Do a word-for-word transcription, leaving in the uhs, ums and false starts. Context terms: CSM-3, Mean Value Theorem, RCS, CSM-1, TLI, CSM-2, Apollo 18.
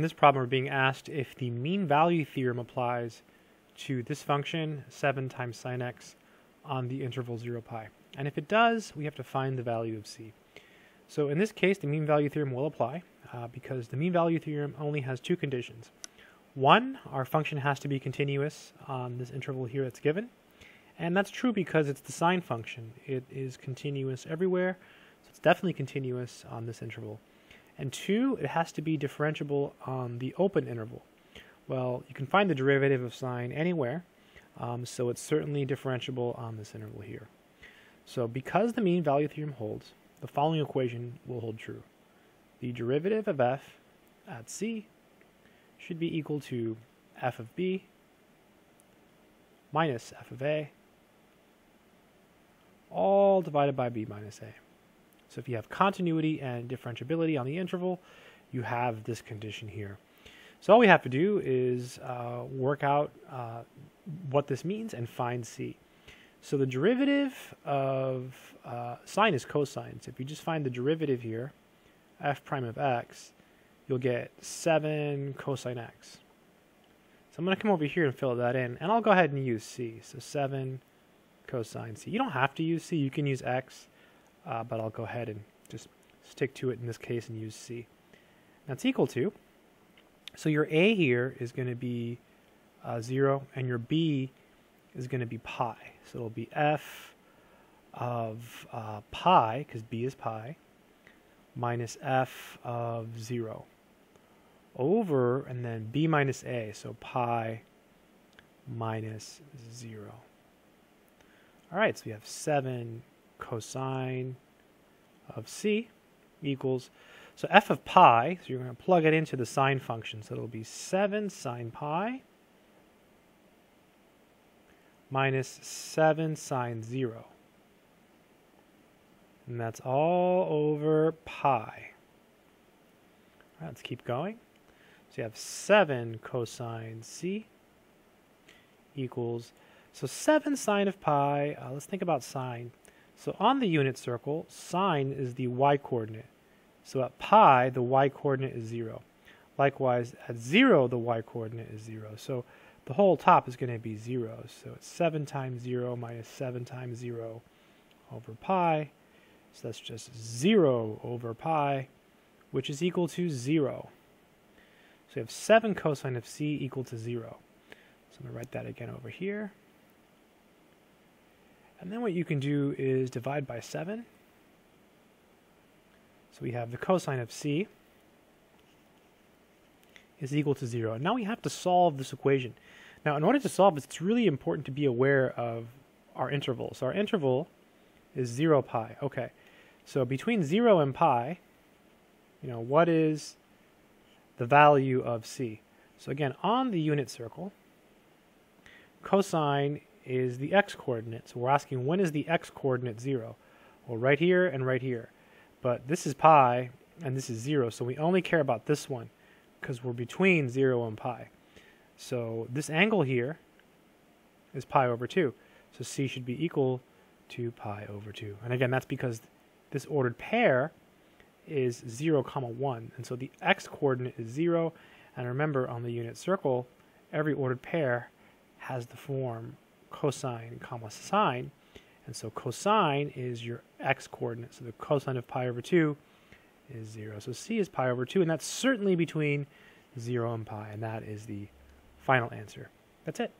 in this problem, we're being asked if the mean value theorem applies to this function, seven times sine x, on the interval zero pi. And if it does, we have to find the value of c. So in this case, the mean value theorem will apply uh, because the mean value theorem only has two conditions. One, our function has to be continuous on this interval here that's given. And that's true because it's the sine function. It is continuous everywhere, so it's definitely continuous on this interval. And two, it has to be differentiable on the open interval. Well, you can find the derivative of sine anywhere, um, so it's certainly differentiable on this interval here. So because the mean value theorem holds, the following equation will hold true. The derivative of f at c should be equal to f of b minus f of a, all divided by b minus a. So if you have continuity and differentiability on the interval, you have this condition here. So all we have to do is uh, work out uh, what this means and find c. So the derivative of uh, sine is cosine. So if you just find the derivative here, f prime of x, you'll get seven cosine x. So I'm going to come over here and fill that in, and I'll go ahead and use c. So seven cosine c. You don't have to use c. You can use x. Uh, but I'll go ahead and just stick to it in this case and use c. That's equal to, so your a here is going to be uh, zero, and your b is going to be pi. So it'll be f of uh, pi, because b is pi, minus f of zero over, and then b minus a, so pi minus zero. All right, so we have seven cosine of c equals, so f of pi, so you're going to plug it into the sine function, so it'll be seven sine pi minus seven sine zero, and that's all over pi. All right, let's keep going. So you have seven cosine c equals, so seven sine of pi, uh, let's think about sine. So on the unit circle, sine is the y-coordinate. So at pi, the y-coordinate is zero. Likewise, at zero, the y-coordinate is zero. So the whole top is going to be zero. So it's seven times zero minus seven times zero over pi. So that's just zero over pi, which is equal to zero. So we have seven cosine of c equal to zero. So I'm going to write that again over here. And then what you can do is divide by seven. So we have the cosine of c is equal to zero. Now we have to solve this equation. Now in order to solve this, it's really important to be aware of our interval. So our interval is zero pi. Okay, so between zero and pi, you know, what is the value of c? So again, on the unit circle, cosine is the x-coordinate. So we're asking, when is the x-coordinate zero? Well, right here and right here. But this is pi and this is zero, so we only care about this one because we're between zero and pi. So this angle here is pi over two. So c should be equal to pi over two. And again, that's because this ordered pair is zero comma one. And so the x-coordinate is zero. And remember, on the unit circle, every ordered pair has the form cosine comma sine, and so cosine is your x-coordinate, so the cosine of pi over two is zero. So c is pi over two, and that's certainly between zero and pi, and that is the final answer. That's it.